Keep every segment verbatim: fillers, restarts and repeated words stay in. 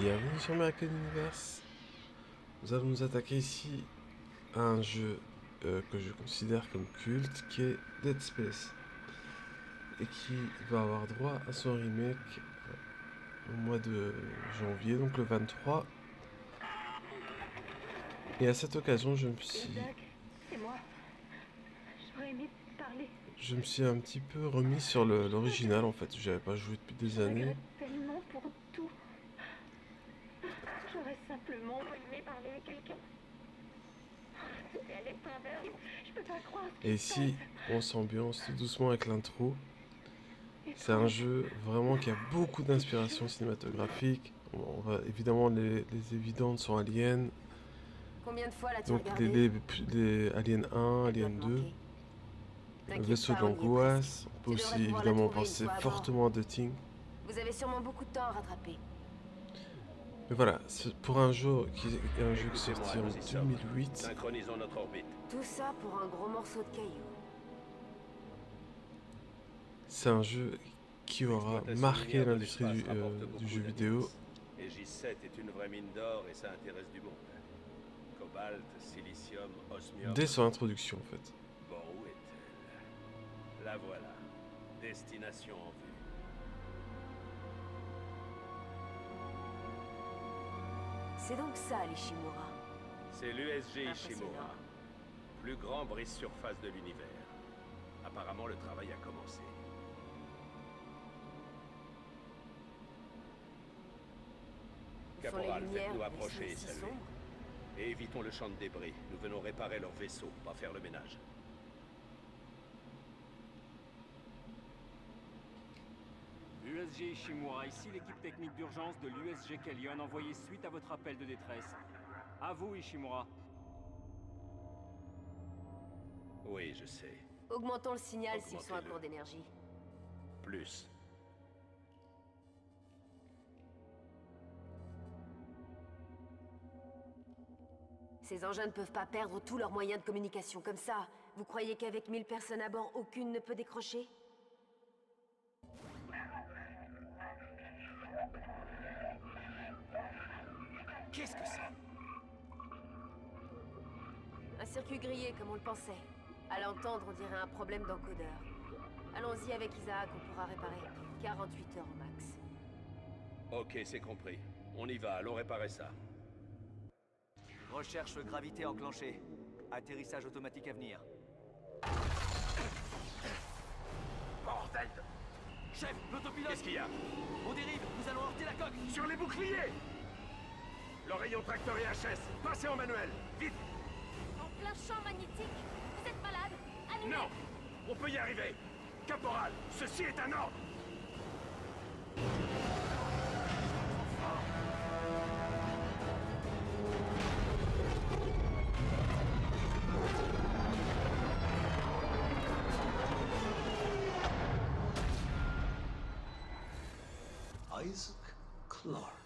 bienvenue sur Miraken Univers. Nous allons nous attaquer ici à un jeu euh, que je considère comme culte, qui est Dead Space, et qui va avoir droit à son remake au mois de janvier, donc le vingt-trois. Et à cette occasion, je me suis... Je me suis un petit peu remis sur l'original en fait, j'avais pas joué depuis des années. Et ici, on s'ambiance tout doucement avec l'intro. C'est un jeu vraiment qui a beaucoup d'inspiration cinématographique. On va évidemment les, les évidentes sont Alien. Donc les, les, les Alien un, Alien deux. Le vaisseau de l'angoisse. On peut aussi évidemment penser fortement à The Thing. Vous avez sûrement beaucoup de temps à rattraper. Mais voilà, pour un jeu qui est un jeu qui sorti en deux mille huit. Synchronisons notre orbite. Tout ça pour un gros morceau de caillou. C'est un jeu qui aura marqué l'industrie du, euh, du jeu vidéo. Et J sept est une vraie mine d'or et ça intéresse du monde. Cobalt, silicium, osmium. Dès son introduction en fait. Bon, où est-elle? La voilà. Destination en vue. C'est donc ça, l'Ishimura. C'est l'U S G Ishimura, plus grand brise-surface de l'univers. Apparemment, le travail a commencé. Caporal, faites-nous approcher et saluer. Et évitons le champ de débris. Nous venons réparer leur vaisseau, pas faire le ménage. U S G Ishimura, ici l'équipe technique d'urgence de l'U S G Kalyon, envoyée suite à votre appel de détresse. À vous, Ishimura. Oui, je sais. Augmentons le signal s'ils sont à court d'énergie. Plus. Ces engins ne peuvent pas perdre tous leurs moyens de communication comme ça. Vous croyez qu'avec mille personnes à bord, aucune ne peut décrocher ? Qu'est-ce que c'est? Un circuit grillé, comme on le pensait. À l'entendre, on dirait un problème d'encodeur. Allons-y avec Isaac, on pourra réparer. quarante-huit heures au max. Ok, c'est compris. On y va, allons réparer ça. Recherche gravité enclenchée. Atterrissage automatique à venir. Bordel de... Chef, l'autopilote! Qu'est-ce qu'il y a? On dérive, nous allons heurter la coque! Sur les boucliers! Le rayon tracteur et H S, passez en manuel, vite! En plein champ magnétique? Vous êtes malade? Allumez! Non! On peut y arriver! Caporal, ceci est un ordre! Isaac Clarke.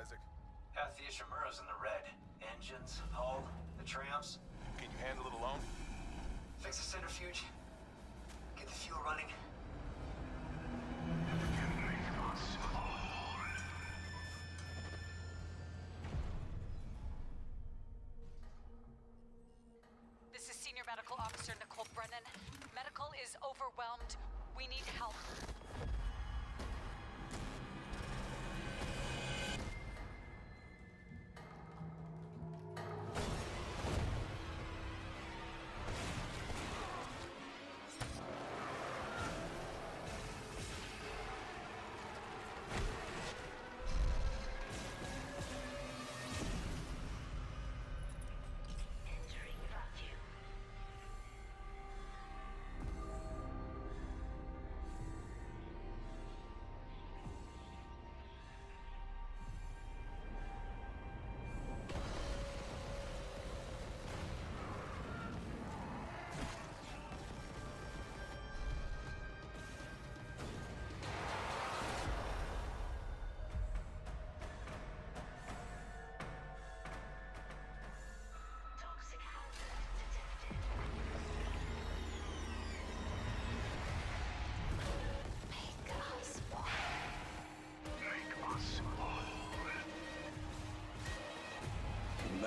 Isaac. Half the Ishimura's in the red. Engines, hull, the trams. Can you handle it alone? Fix the centrifuge. Get the fuel running. This is Senior Medical Officer Nicole Brennan. Medical is overwhelmed. We need help.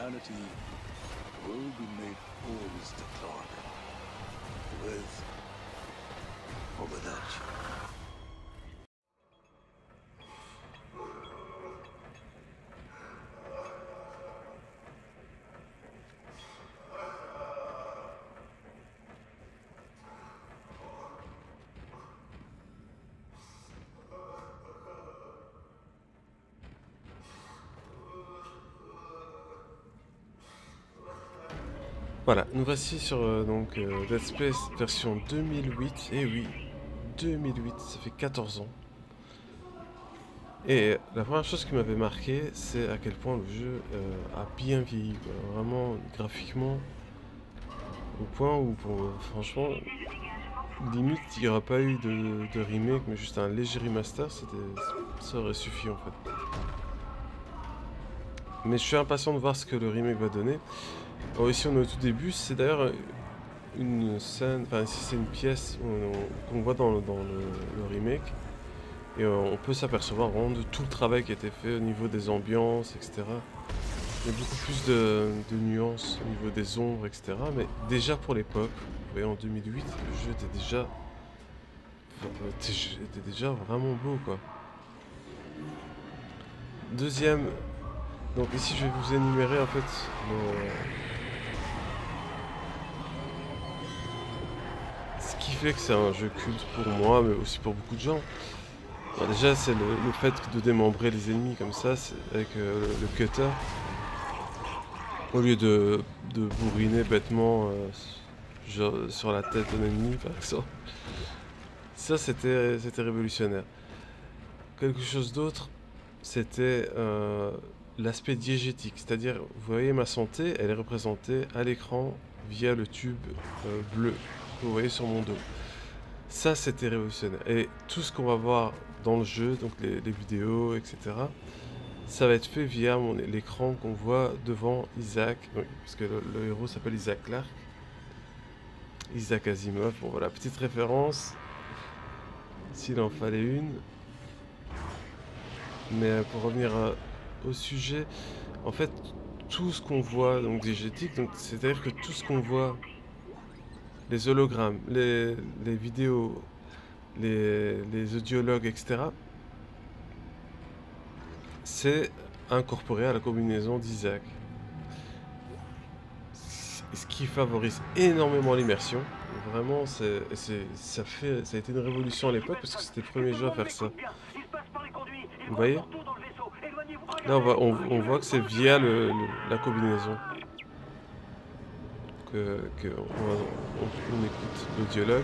humanity will be made whole, Mister Clarke. With or without you. Voilà, nous voici sur euh, donc euh, Dead Space version deux mille huit, et eh oui, deux mille huit, ça fait quatorze ans. Et la première chose qui m'avait marqué, c'est à quel point le jeu euh, a bien vieilli, quoi. Vraiment graphiquement, au point où, pour, franchement, limite il n'y aura pas eu de, de remake, mais juste un léger remaster, ça aurait suffi en fait. Mais je suis impatient de voir ce que le remake va donner. Alors ici on est au tout début, c'est d'ailleurs une scène, enfin ici c'est une pièce qu'on voit dans, le, dans le, le remake. Et on peut s'apercevoir vraiment de tout le travail qui a été fait au niveau des ambiances, et cetera. Il y a beaucoup plus de, de nuances au niveau des ombres, et cetera. Mais déjà pour l'époque, vous voyez en deux mille huit, le jeu était déjà, était déjà vraiment beau quoi. Deuxième, donc ici je vais vous énumérer en fait nos... qui fait que c'est un jeu culte pour moi, mais aussi pour beaucoup de gens. Alors déjà, c'est le, le fait de démembrer les ennemis comme ça, avec euh, le, le cutter. Au lieu de, de bourriner bêtement euh, genre, sur la tête d'un ennemi, par exemple. Ça, c'était révolutionnaire. Quelque chose d'autre, c'était euh, l'aspect diégétique. C'est-à-dire, vous voyez ma santé, elle est représentée à l'écran via le tube euh, bleu. Vous voyez sur mon dos, ça c'était révolutionnaire. Et tout ce qu'on va voir dans le jeu, donc les, les vidéos, et cetera, ça va être fait via l'écran qu'on voit devant Isaac, oui, parce que le, le héros s'appelle Isaac Clarke, Isaac Asimov. Bon voilà, petite référence, s'il en fallait une. Mais pour revenir à, au sujet, en fait, tout ce qu'on voit, donc diégétique, donc c'est-à-dire que tout ce qu'on voit. Les hologrammes, les, les vidéos, les, les audiologues, et cetera. C'est incorporé à la combinaison d'Isaac. Ce qui favorise énormément l'immersion. Vraiment, c'est, c'est, ça, fait, ça a été une révolution à l'époque parce que c'était le premier jeu à faire ça. Vous voyez? Là, on, va, on, on voit que c'est via le, le, la combinaison. Que, que on, on, on écoute le dialogue.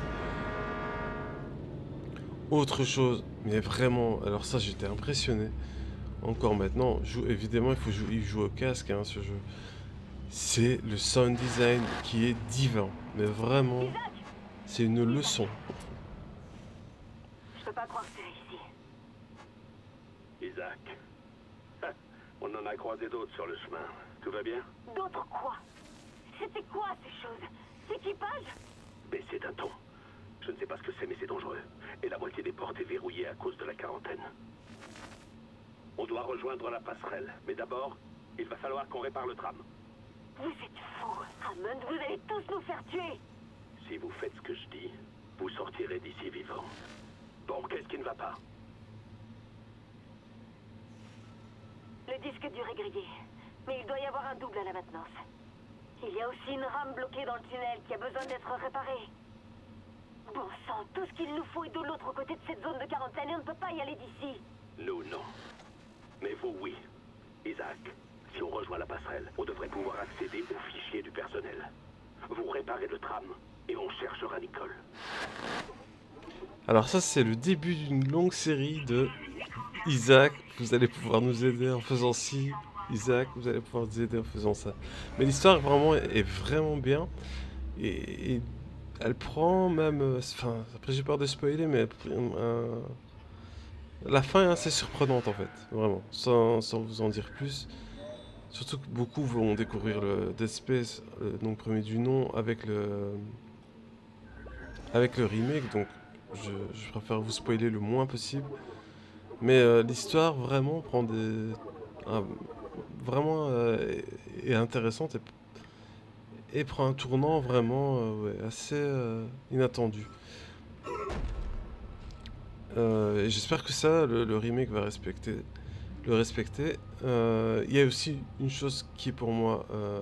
Autre chose, mais vraiment, alors ça j'étais impressionné. Encore maintenant, joue, évidemment il faut jouer, il joue au casque hein, ce jeu. C'est le sound design qui est divin, mais vraiment, c'est une leçon. Je peux pas croire que t'es ici. Isaac, on en a croisé d'autres sur le chemin. Tout va bien? D'autres quoi? C'était quoi ces choses? Cet équipage? Baissez d'un ton. Je ne sais pas ce que c'est, mais c'est dangereux. Et la moitié des portes est verrouillée à cause de la quarantaine. On doit rejoindre la passerelle. Mais d'abord, il va falloir qu'on répare le tram. Vous êtes fous, Hammond, vous allez tous nous faire tuer. Si vous faites ce que je dis, vous sortirez d'ici vivant. Bon, qu'est-ce qui ne va pas? Le disque dur est grillé. Mais il doit y avoir un double à la maintenance. Il y a aussi une rame bloquée dans le tunnel qui a besoin d'être réparée. Bon sang, tout ce qu'il nous faut est de l'autre côté de cette zone de quarantaine et on ne peut pas y aller d'ici. Nous, non. Mais vous, oui. Isaac, si on rejoint la passerelle, on devrait pouvoir accéder aux fichiers du personnel. Vous réparez le tram et on cherchera Nicole. Alors ça, c'est le début d'une longue série de... Isaac, vous allez pouvoir nous aider en faisant ci... Isaac, vous allez pouvoir vous aider en faisant ça. Mais l'histoire vraiment est vraiment bien et, et elle prend même, enfin après j'ai peur de spoiler, mais euh, la fin est assez surprenante en fait, vraiment, sans, sans vous en dire plus. Surtout que beaucoup vont découvrir le Dead Space, le donc premier du nom, avec le avec le remake, donc je, je préfère vous spoiler le moins possible. Mais euh, l'histoire vraiment prend des un, vraiment euh, est intéressante et, et prend un tournant vraiment euh, ouais, assez euh, inattendu. Euh, J'espère que ça, le, le remake va respecter. Le respecter. Euh, il y a aussi une chose qui est pour moi euh,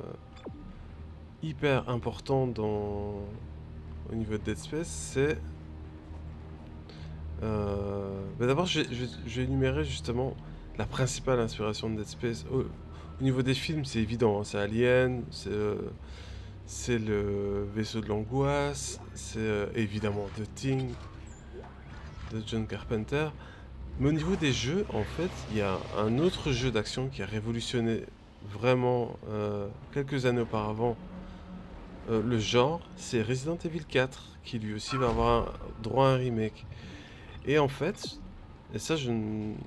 hyper importante dans, au niveau de Dead Space, c'est... Euh, bah d'abord, je vais énumérer justement la principale inspiration de Dead Space. Au, au niveau des films, c'est évident, hein, c'est Alien, c'est euh, le vaisseau de l'angoisse, c'est euh, évidemment The Thing de John Carpenter. Mais au niveau des jeux, en fait, il y a un autre jeu d'action qui a révolutionné vraiment euh, quelques années auparavant euh, le genre, c'est Resident Evil quatre, qui lui aussi va avoir un, droit à un remake. Et en fait, et ça je,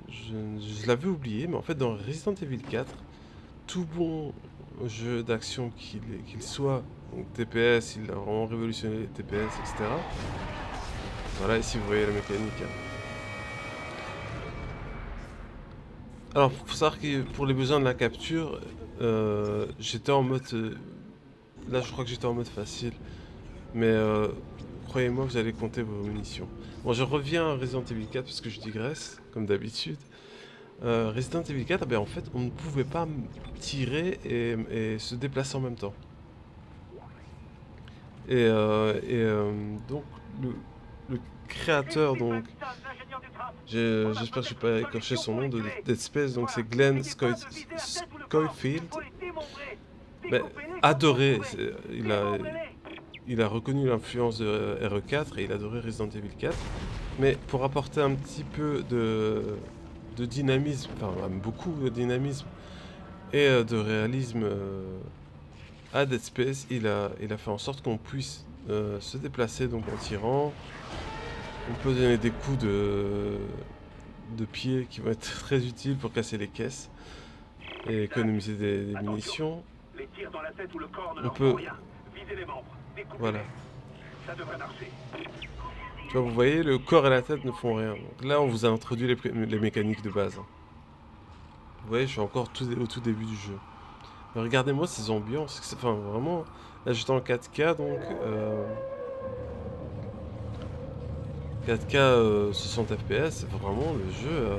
je, je l'avais oublié, mais en fait dans Resident Evil quatre, tout bon jeu d'action qu'il qu'il soit, donc T P S, il a vraiment révolutionné les T P S, et cetera. Voilà, ici vous voyez la mécanique. Hein. Alors, faut savoir que pour les besoins de la capture, euh, j'étais en mode... Euh, là, je crois que j'étais en mode facile. Mais euh, croyez-moi, vous allez compter vos munitions. Bon, je reviens à Resident Evil quatre parce que je digresse, comme d'habitude. Euh, Resident Evil quatre, eh bien, en fait, on ne pouvait pas tirer et, et se déplacer en même temps. Et, euh, et euh, donc, le, le créateur, donc... J'espère que je n'ai pas écorché son nom de Dead Space, donc c'est Glenn Schofield. Ben, adoré, il a, il a reconnu l'influence de R E quatre et il adorait Resident Evil quatre. Mais pour apporter un petit peu de, de dynamisme, enfin beaucoup de dynamisme et de réalisme à Dead Space, il a, il a fait en sorte qu'on puisse euh, se déplacer donc en tirant. On peut donner des coups de, de pied qui vont être très utiles pour casser les caisses et économiser des, des munitions. Les tirs dans la tête ou le corps ne on peut... Rien. Viser les membres, voilà. Ça devrait marcher. Tu vois, vous voyez, le corps et la tête ne font rien. Donc là, on vous a introduit les, les mécaniques de base. Vous voyez, je suis encore tout, au tout début du jeu. Regardez-moi ces ambiances. Enfin, vraiment, là, j'étais en quatre K, donc... Euh... quatre K euh, soixante F P S, c'est vraiment le jeu. Euh...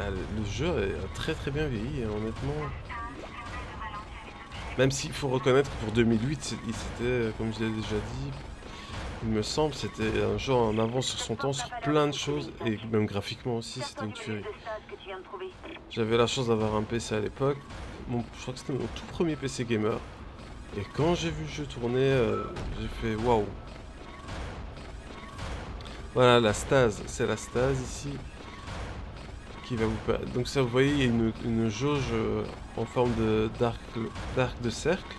Ah, le, le jeu est très très bien vieilli, hein, honnêtement. Même s'il faut reconnaître que pour deux mille huit, il s'était, comme je l'ai déjà dit, il me semble, c'était un jeu en avance sur son temps, sur plein de choses, et même graphiquement aussi, c'était une tuerie. J'avais la chance d'avoir un P C à l'époque, bon, je crois que c'était mon tout premier P C gamer, et quand j'ai vu le jeu tourner, euh, j'ai fait waouh! Voilà, la stase, c'est la stase ici qui va vous... Donc ça, vous voyez, il y a une, une jauge en forme d'arc de, de cercle.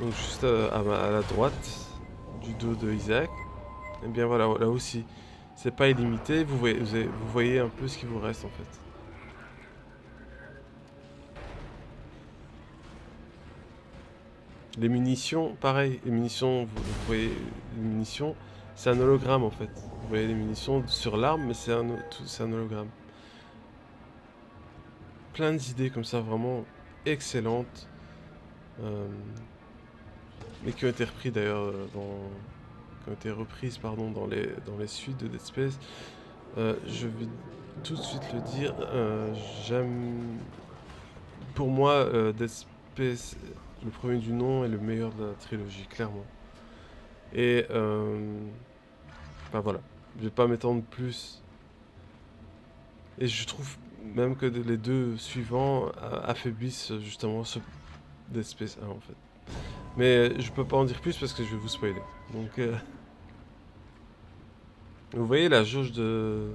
Donc juste à, à la droite du dos de Isaac. Et bien voilà, là aussi, c'est pas illimité. Vous voyez, vous, avez, vous voyez un peu ce qui vous reste en fait. Les munitions, pareil, les munitions, vous, vous voyez, les munitions... C'est un hologramme en fait. Vous voyez les munitions sur l'arme, mais c'est un, un hologramme. Plein d'idées comme ça, vraiment excellentes. Euh, mais qui ont été reprises d'ailleurs, qui ont été reprises pardon, dans, les, dans les suites de Dead Space. Euh, je vais tout de suite le dire. Euh, j'aime. Pour moi, euh, Dead Space, le premier du nom, est le meilleur de la trilogie, clairement. Et. Euh, Enfin voilà, je vais pas m'étendre plus. Et je trouve même que les deux suivants affaiblissent justement ce Dead Space un en fait. Mais je peux pas en dire plus parce que je vais vous spoiler. Donc euh... vous voyez la jauge de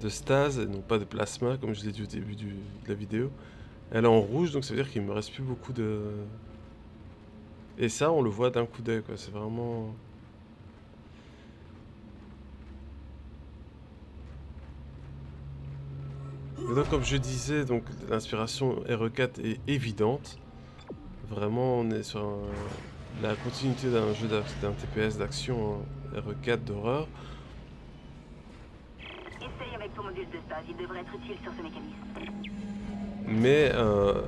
de stase et non pas de plasma comme je l'ai dit au début du... de la vidéo. Elle est en rouge donc ça veut dire qu'il me reste plus beaucoup de. Et ça on le voit d'un coup d'œil quoi. C'est vraiment. Et donc comme je disais, donc l'inspiration R E quatre est évidente. Vraiment on est sur un, la continuité d'un jeu d'un T P S d'action hein, R E quatre d'horreur. mais euh,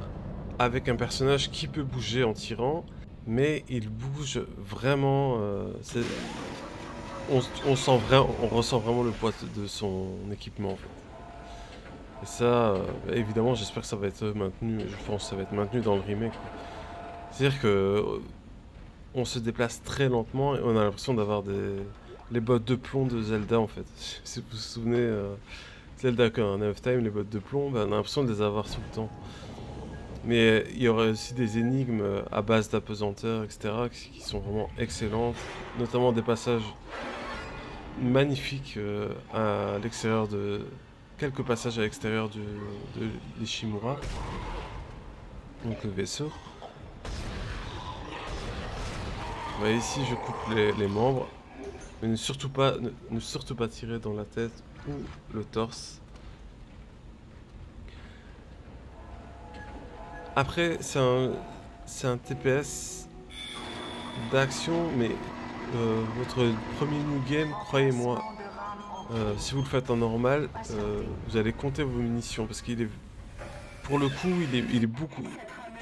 avec un personnage qui peut bouger en tirant, mais il bouge vraiment, euh, on, on, sent vra... on ressent vraiment le poids de son équipement en fait. Et ça, euh, évidemment, j'espère que ça va être maintenu, je pense que ça va être maintenu dans le remake. C'est-à-dire que euh, on se déplace très lentement et on a l'impression d'avoir des... les bottes de plomb de Zelda en fait. Si vous vous souvenez, euh, Zelda quand on a of Time, les bottes de plomb, ben, on a l'impression de les avoir tout le temps. Mais il y aurait aussi des énigmes à base d'apesanteur, et cetera, qui sont vraiment excellentes, notamment des passages magnifiques à l'extérieur de... quelques passages à l'extérieur de, de l'Ishimura, donc le vaisseau. Bah, ici, je coupe les, les membres, mais ne surtout pas, ne, ne surtout pas tirer dans la tête ou le torse. Après, c'est un, c'est un T P S d'action, mais euh, votre premier new game, croyez-moi, euh, si vous le faites en normal, euh, vous allez compter vos munitions parce qu'il est, pour le coup, il est, il est beaucoup.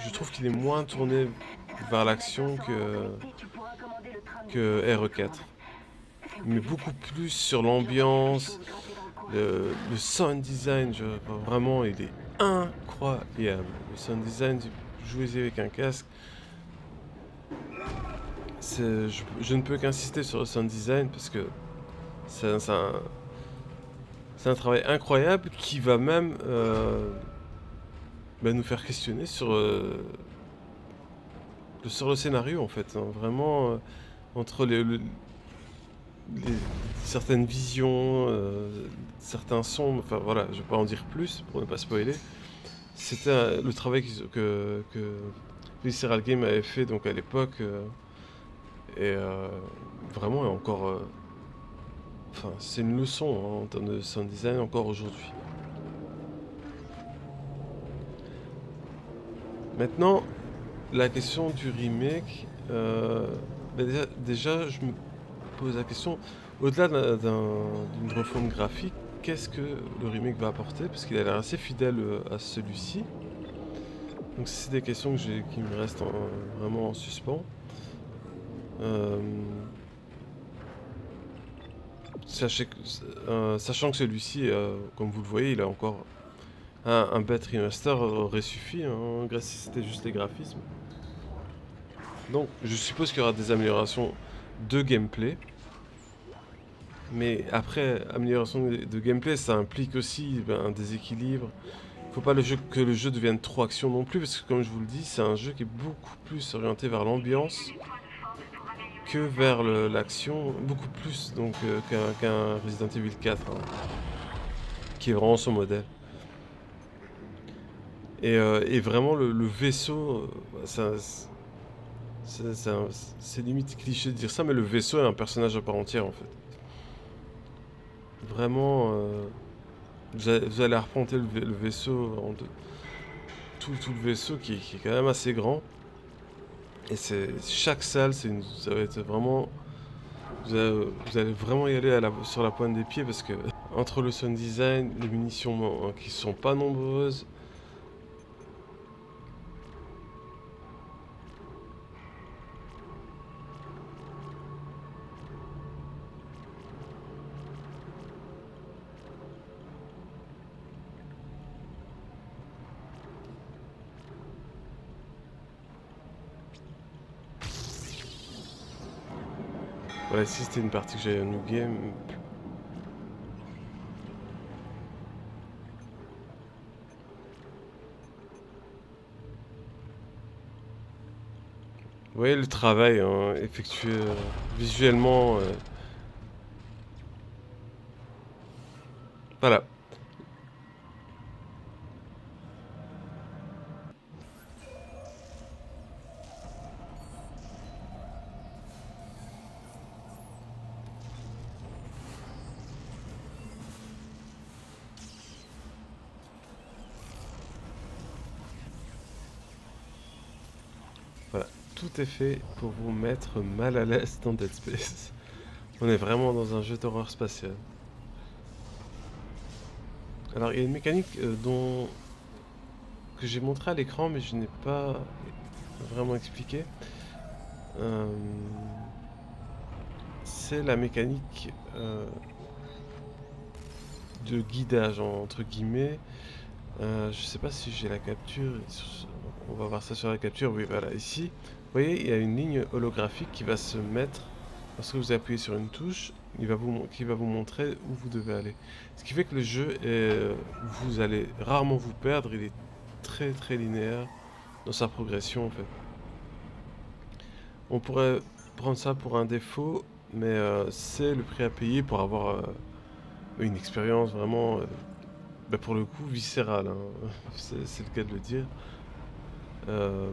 Je trouve qu'il est moins tourné vers l'action que que R E quatre, mais beaucoup plus sur l'ambiance, le, le sound design. Je, vraiment, il est incroyable. Le sound design, jouez-y avec un casque. Je, je ne peux qu'insister sur le sound design parce que c'est un, un, un travail incroyable qui va même euh, bah nous faire questionner sur, euh, sur le scénario en fait. Hein. Vraiment, euh, entre les, les, les, certaines visions, euh, certains sons, enfin voilà, je ne vais pas en dire plus pour ne pas spoiler. C'était le travail que, que Visceral Games avait fait donc à l'époque, euh, et euh, vraiment encore, euh, enfin c'est une leçon hein, en termes de sound design encore aujourd'hui. Maintenant, la question du remake, euh, ben déjà, déjà je me pose la question, au-delà d'une un, refonte graphique, qu'est-ce que le remake va apporter, parce qu'il a l'air assez fidèle à celui-ci. Donc c'est des questions que j'ai, qui me restent en, vraiment en suspens. Euh, sachez que, euh, sachant que celui-ci, euh, comme vous le voyez, il a encore un, un bête remaster aurait suffi, hein, grâce si c'était juste les graphismes. Donc je suppose qu'il y aura des améliorations de gameplay. Mais après, amélioration de gameplay, ça implique aussi ben, un déséquilibre. Il ne faut pas le jeu, que le jeu devienne trop action non plus, parce que comme je vous le dis, c'est un jeu qui est beaucoup plus orienté vers l'ambiance que vers l'action, beaucoup plus donc euh, qu'un qu Resident Evil quatre, hein, qui est vraiment son modèle. Et, euh, et vraiment, le, le vaisseau, euh, c'est limite cliché de dire ça, mais le vaisseau est un personnage à part entière en fait. Vraiment, euh, vous, allez, vous allez arpenter le, le vaisseau, en deux. Tout, tout le vaisseau qui, qui est quand même assez grand. Et chaque salle, une, ça va être vraiment, vous allez, vous allez vraiment y aller à la, sur la pointe des pieds parce que entre le sound design, les munitions hein, qui sont pas nombreuses, voilà, ici c'était une partie que j'avais new game. Vous voyez le travail hein, effectué euh, visuellement. Euh... Voilà. Tout est fait pour vous mettre mal à l'aise dans Dead Space. On est vraiment dans un jeu d'horreur spatiale. Alors il y a une mécanique euh, dont que j'ai montré à l'écran, mais je n'ai pas vraiment expliqué. Euh, c'est la mécanique euh, de guidage, entre guillemets. Euh, je sais pas si j'ai la capture, on va voir ça sur la capture, oui voilà, ici, vous voyez il y a une ligne holographique qui va se mettre, lorsque vous appuyez sur une touche, il va vous, qui va vous montrer où vous devez aller. Ce qui fait que le jeu, est, vous allez rarement vous perdre, il est très très linéaire dans sa progression en fait. On pourrait prendre ça pour un défaut, mais euh, c'est le prix à payer pour avoir euh, une expérience vraiment... Euh, Bah pour le coup viscérale, hein. C'est le cas de le dire, euh,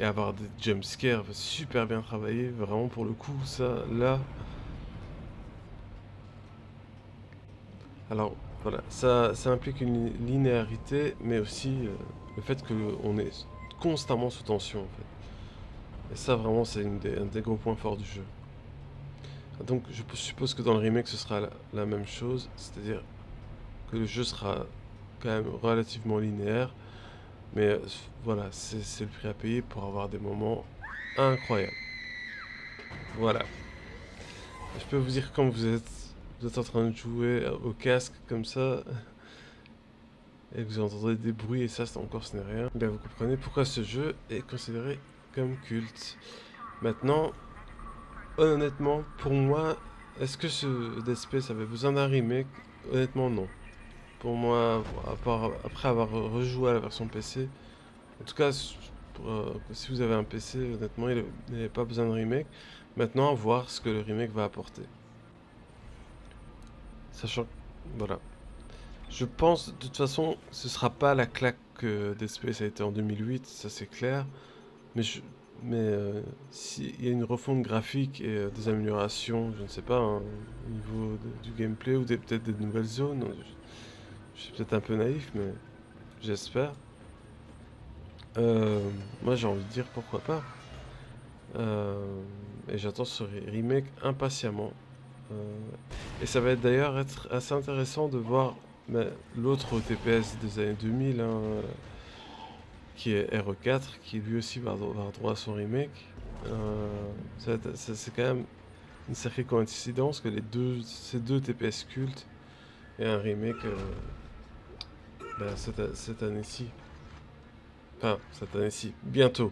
et avoir des jumpscares super bien travaillés, vraiment pour le coup ça, là. Alors voilà, ça, ça implique une linéarité, mais aussi euh, le fait qu'on est constamment sous tension en fait. Et ça vraiment c'est un des gros points forts du jeu. Donc je suppose que dans le remake ce sera la, la même chose, c'est-à-dire... le jeu sera quand même relativement linéaire, mais euh, voilà, c'est le prix à payer pour avoir des moments incroyables. Voilà. Je peux vous dire, quand vous êtes, vous êtes en train de jouer au casque comme ça, et que vous entendez des bruits, et ça c'est encore ce n'est rien, bien vous comprenez pourquoi ce jeu est considéré comme culte. Maintenant, honnêtement, pour moi, est-ce que ce Dead Space avait besoin d'un remake? Honnêtement non. Pour moi, après avoir rejoué à la version P C, en tout cas, pour, euh, si vous avez un P C, honnêtement, il n'y a pas besoin de remake. Maintenant, voir ce que le remake va apporter. Sachant que, voilà. Je pense, de toute façon, ce ne sera pas la claque que Dead Space a été en deux mille huit, ça c'est clair. Mais, je, mais euh, s'il y a une refonte graphique et euh, des améliorations, je ne sais pas, hein, au niveau de, du gameplay ou peut-être des nouvelles zones... Je, Je suis peut-être un peu naïf, mais j'espère. Euh, moi, j'ai envie de dire pourquoi pas. Euh, et j'attends ce remake impatiemment. Euh, et ça va d'ailleurs être assez intéressant de voir l'autre T P S des années deux mille, hein, qui est R E quatre, qui lui aussi va avoir droit à son remake. Euh, C'est quand même une sacrée coïncidence que les deux, ces deux T P S cultes et un remake euh, bah, cette, cette année-ci. Enfin, cette année-ci, bientôt.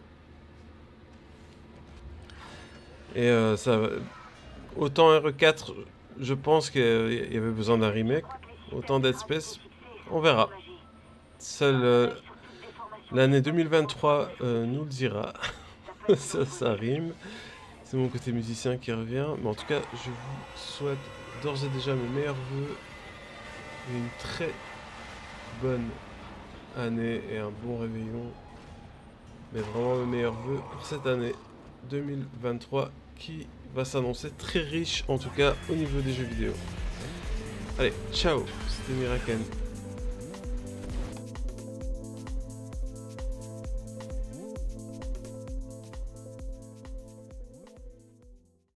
Et euh, ça... Autant R E quatre, je pense qu'il y avait besoin d'un remake. Autant Dead Space, on verra. Seule euh, l'année deux mille vingt-trois euh, nous le dira. ça, ça rime. C'est mon côté musicien qui revient. Mais en tout cas, je vous souhaite d'ores et déjà mes meilleurs vœux. Une très bonne année et un bon réveillon, mais vraiment mes meilleurs voeux pour cette année deux mille vingt-trois qui va s'annoncer très riche en tout cas au niveau des jeux vidéo. Allez, ciao, c'était Miraken.